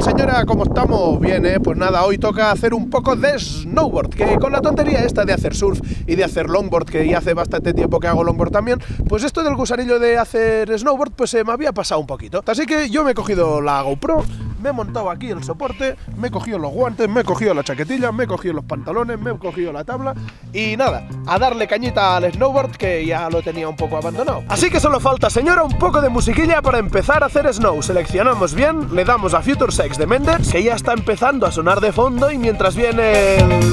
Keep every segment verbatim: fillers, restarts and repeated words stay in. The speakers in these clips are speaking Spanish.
tal señora? ¿Cómo estamos? Bien, ¿eh? Pues nada, hoy toca hacer un poco de snowboard, que con la tontería esta de hacer surf y de hacer longboard, que ya hace bastante tiempo que hago longboard también, pues esto del gusanillo de hacer snowboard, pues se eh, me había pasado un poquito. Así que yo me he cogido la GoPro, me he montado aquí el soporte, me he cogido los guantes, me he cogido la chaquetilla, me he cogido los pantalones, me he cogido la tabla y nada, a darle cañita al snowboard, que ya lo tenía un poco abandonado. Así que solo falta, señora, un poco de musiquilla para empezar a hacer snow. Seleccionamos bien, le damos a Future Sex de Mendes, que ya está empezando a sonar de fondo, y mientras viene el...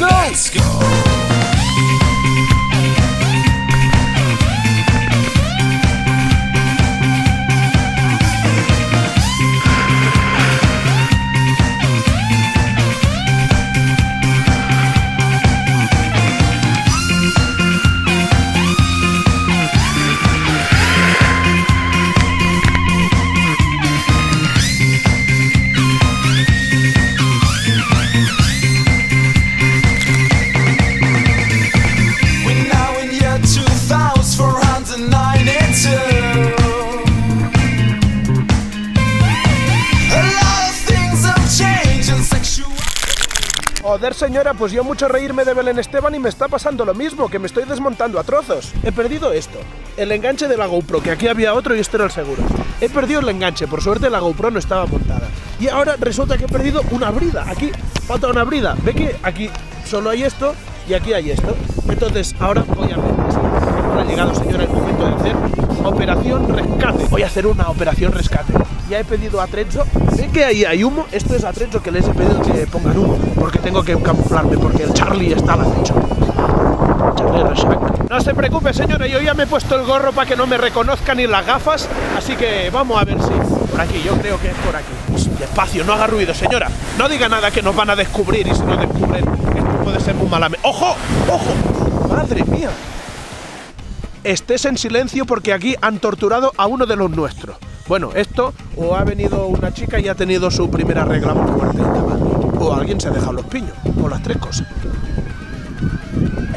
¡Let's go! Joder, señora, pues yo mucho reírme de Belén Esteban y me está pasando lo mismo, que me estoy desmontando a trozos. He perdido esto, el enganche de la GoPro, que aquí había otro y este era el seguro. He perdido el enganche, por suerte la GoPro no estaba montada. Y ahora resulta que he perdido una brida, aquí falta una brida. Ve que aquí solo hay esto y aquí hay esto. Entonces ahora voy a ver. Ha llegado, señora, el momento de hacer operación rescate. Voy a hacer una operación rescate. Ya he pedido a Trenzo, sé que ahí hay humo, esto es a Trenzo que les he pedido que pongan humo, porque tengo que camuflarme, porque el Charlie está al acecho. Charlie Reshack. No se preocupe, señora, yo ya me he puesto el gorro para que no me reconozcan ni las gafas, así que vamos a ver si... Por aquí, yo creo que es por aquí. Despacio, no haga ruido, señora. No diga nada que nos van a descubrir, y si nos descubren, esto puede ser muy malame. ¡Ojo! ¡Ojo! ¡Madre mía! Estés en silencio porque aquí han torturado a uno de los nuestros. Bueno, esto, o ha venido una chica y ha tenido su primera regla por muerte y tal, o alguien se ha dejado los piños, o las tres cosas.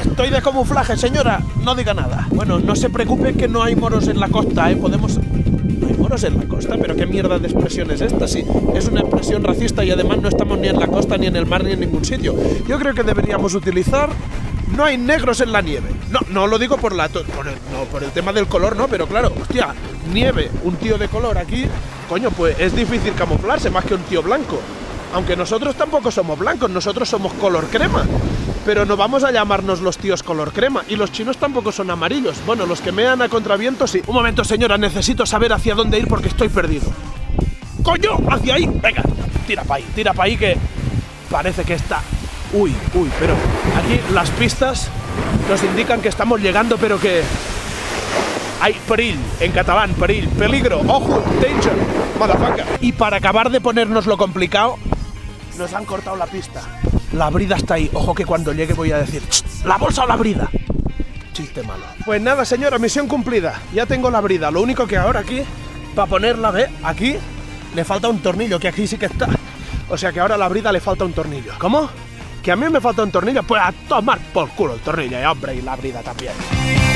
Estoy de camuflaje, señora, no diga nada. Bueno, no se preocupe que no hay moros en la costa, ¿eh? Podemos... No hay moros en la costa, pero qué mierda de expresión es esta, sí. Es una expresión racista y además no estamos ni en la costa, ni en el mar, ni en ningún sitio. Yo creo que deberíamos utilizar... No hay negros en la nieve. No, no lo digo por la to por el, no, por el tema del color, no, pero claro, hostia, nieve, un tío de color aquí, coño, pues es difícil camuflarse más que un tío blanco. Aunque nosotros tampoco somos blancos, nosotros somos color crema. Pero no vamos a llamarnos los tíos color crema, y los chinos tampoco son amarillos. Bueno, los que mean a contraviento sí. Un momento, señora, necesito saber hacia dónde ir porque estoy perdido. ¡Coño! ¡Hacia ahí! Venga, tira pa' ahí, tira pa' ahí que parece que está... Uy, uy, pero aquí las pistas nos indican que estamos llegando, pero que hay perill, en catalán, perill, peligro, ojo, danger, malafaca. Y para acabar de ponernos lo complicado, nos han cortado la pista. La brida está ahí, ojo que cuando llegue voy a decir, la bolsa o la brida. Chiste malo. Pues nada, señora, misión cumplida, ya tengo la brida, lo único que ahora aquí, para ponerla, ve, aquí le falta un tornillo, que aquí sí que está. O sea que ahora a la brida le falta un tornillo. ¿Cómo? Que a mí me falta un tornillo, pues a tomar por culo el tornillo, hombre, y la brida también.